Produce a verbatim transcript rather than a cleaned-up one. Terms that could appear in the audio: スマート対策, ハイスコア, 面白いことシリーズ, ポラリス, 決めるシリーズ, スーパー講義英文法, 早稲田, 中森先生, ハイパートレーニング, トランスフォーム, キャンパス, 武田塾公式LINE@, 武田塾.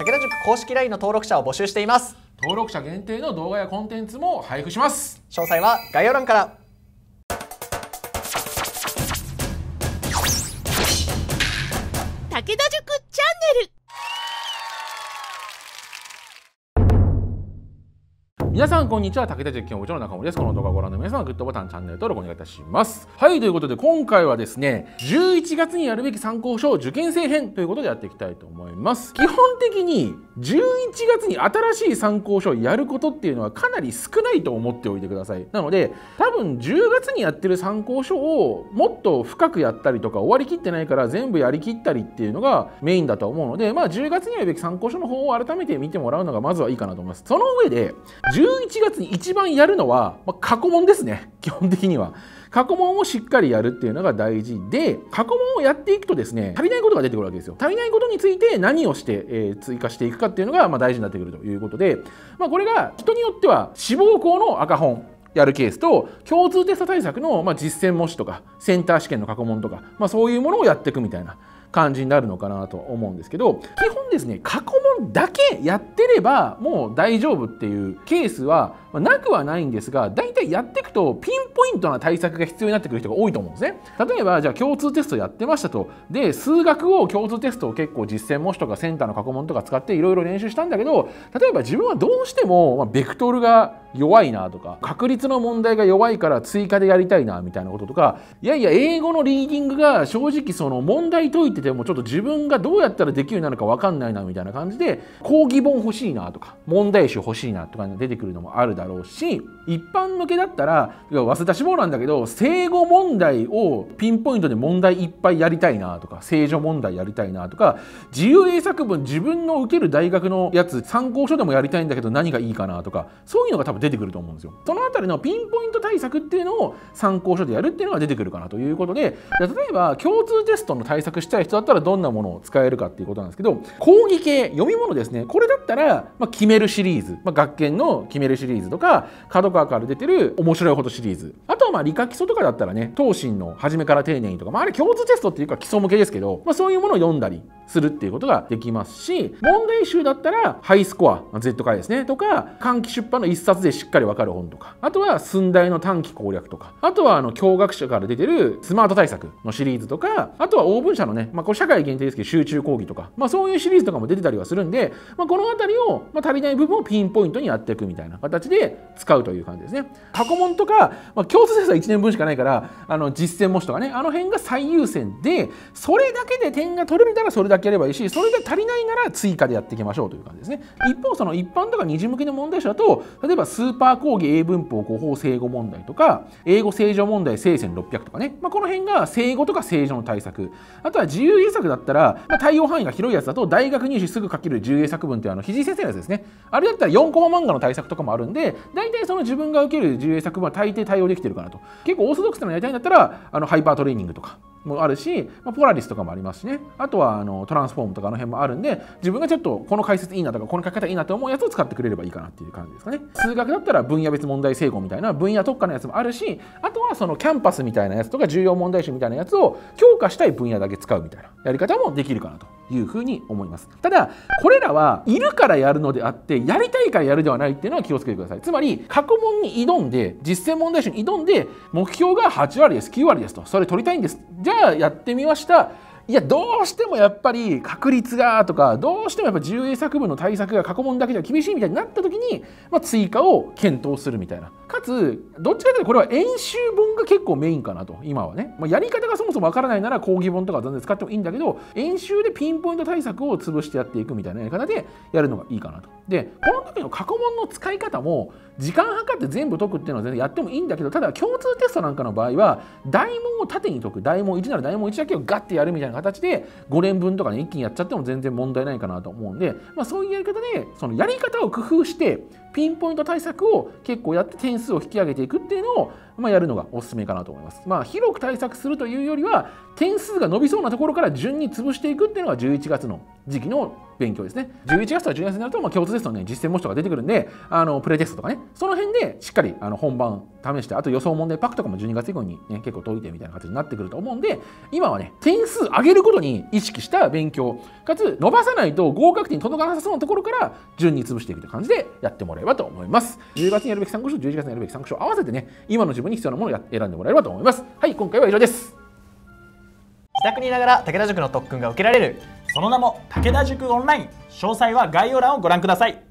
武田塾公式 ライン の登録者を募集しています。登録者限定の動画やコンテンツも配布します。詳細は概要欄から。武田塾チャンネル、皆さんこんにちは。武田塾教授の中森です。この動画をご覧の皆様、グッドボタン、チャンネル登録お願いいたします。はい、ということで今回はですね、じゅういちがつにやるべき参考書受験生編ということでやっていきたいと思います。基本的にじゅういちがつに新しい参考書をやることっていうのはかなり少ないと思っておいてください。なので多分じゅうがつにやってる参考書をもっと深くやったりとか、終わりきってないから全部やりきったりっていうのがメインだと思うので、まあじゅうがつにやるべき参考書の方を改めて見てもらうのがまずはいいかなと思います。その上でじゅういちがつに一番やるのは、まあ、過去問ですね。基本的には過去問をしっかりやるっていうのが大事で、過去問をやっていくとですね、足りないことが出てくるわけですよ。足りないことについて何をして、えー、追加していくかっていうのが、まあ、大事になってくるということで、まあ、これが人によっては志望校の赤本やるケースと、共通テスト対策の、まあ、実践模試とかセンター試験の過去問とか、まあ、そういうものをやっていくみたいな感じになるのかなと思うんですけど、基本ですね、過去問だけやってればもう大丈夫っていうケースはなくはないんですが、大体やっていくとピンポイントな対策が必要になってくる人が多いと思うんですね。例えばじゃあ共通テストやってましたと。で、数学を共通テストを結構実践模試とかセンターの過去問とか使っていろいろ練習したんだけど、例えば自分はどうしてもベクトルが弱いなとか、確率の問題が弱いから追加でやりたいなみたいなこととか、いやいや英語のリーディングが正直その問題解いてでもちょっと自分がどうやったらできるようになるか分かんないなみたいな感じで、講義本欲しいなとか問題集欲しいなとか出てくるのもあるだろうし、一般向けだったら早稲田志望なんだけど正誤問題をピンポイントで問題いっぱいやりたいなとか、正序問題やりたいなとか、自由英作文自分の受ける大学のやつ参考書でもやりたいんだけど何がいいかなとか、そういうのが多分出てくると思うんですよ。そのあたりのピンポイント対策っていうのを参考書でやるっていうのが出てくるかなということで、例えば共通テストの対策したいだったらどんなものを使えるかっていうことなんですけど、講義系読み物ですね、これだったら、まあ、決めるシリーズ、まあ、学研の決めるシリーズとか角川から出てる面白いことシリーズ、あとはまあ理科基礎とかだったらね、東進の初めから丁寧にとか、まあ、あれ共通テストっていうか基礎向けですけど、まあ、そういうものを読んだりするっていうことができますし、問題集だったらハイスコア Z 回ですねとか、短期出版の一冊でしっかり分かる本とか、あとは寸大の短期攻略とか、あとはあの教学者から出てるスマート対策のシリーズとか、あとは応文社のね、まあこれ社会限定ですけど集中講義とか、まあ、そういうシリーズとかも出てたりはするんで、まあ、この辺りを、まあ、足りない部分をピンポイントにやっていくみたいな形で使うという感じですね。過去問とか、まあ、共通テストはいちねんぶんしかないから、あの実践模試とかね、あの辺が最優先で、それだけで点が取れるならそれだけやればいいし、それで足りないなら追加でやっていきましょうという感じですね。一方その一般とか二次向けの問題集だと、例えばスーパー講義英文法五法正語問題とか、英語正常問題正選ろっぴゃくとかね、まあ、この辺が正語とか正常の対策、あとは自由英作だったら、まあ、対応範囲が広いやつだと大学入試すぐ書ける自由英作文っていうあの肘井先生のやつですね、あれだったらよんコマ漫画の対策とかもあるんで、大体その自分が受ける自由英作文は大抵対応できてるかなと。結構オーソドックスなのやりたいんだったらあのハイパートレーニングとかもあるし、まあ、ポラリスとかもありますしね、あとはあのトランスフォームとかの辺もあるんで、自分がちょっとこの解説いいなとかこの書き方いいなと思うやつを使ってくれればいいかなっていう感じですかね。数学だったら分野別問題整合みたいな分野特化のやつもあるし、あとはそのキャンパスみたいなやつとか重要問題集みたいなやつを強化したい分野だけ使うみたいなやり方もできるかなというふうに思います。ただこれらはいるからやるのであって、やりたいからやるではないっていうのは気をつけてください。つまり過去問に挑んで実践問題集に挑んで目標がはち割ですきゅう割ですと、それ取りたいんです、じゃあやってみました、いやどうしてもやっぱり確率がとか、どうしてもやっぱ自由英作文の対策が過去問だけでは厳しいみたいになった時に、まあ、追加を検討するみたいな、かつどっちかというとこれは演習本が結構メインかなと今はね、まあ、やり方がそもそもわからないなら講義本とか全然使ってもいいんだけど、演習でピンポイント対策を潰してやっていくみたいなやり方でやるのがいいかなと。でこの時の過去問の使い方も時間計って全部解くっていうのは全然やってもいいんだけど、ただ共通テストなんかの場合は大問を縦に解く、大問いちなら大問いちだけをガッてやるみたいな形でごねんぶんとかね一気にやっちゃっても全然問題ないかなと思うんで、まあ、そういうやり方でそのやり方を工夫してピンポイント対策を結構やって点数を引き上げていくっていうのをまあ、やるのがおすすめかなと思います。まあ、広く対策するというよりは点数が伸びそうなところから順に潰していくっていうのがじゅういちがつの時期の勉強ですね。じゅういちがつとかじゅうにがつになると、まあ、共通テストの、ね、実践模試とか出てくるんで、あのプレテストとかね、その辺でしっかりあの本番試して、あと予想問題パックとかもじゅうにがつ以降に、ね、結構解いてみたいな形になってくると思うんで、今はね点数上げることに意識した勉強かつ伸ばさないと合格点に届かなさそうなところから順に潰していくという感じでやってもらえればと思います。じゅうがつにやるべき参考書、じゅういちがつにやるべき参考書合わせてね、今の自分に必要なものを選んでもらえればと思います。はい、今回は以上です。自宅にいながら武田塾の特訓が受けられる、その名も武田塾オンライン。詳細は概要欄をご覧ください。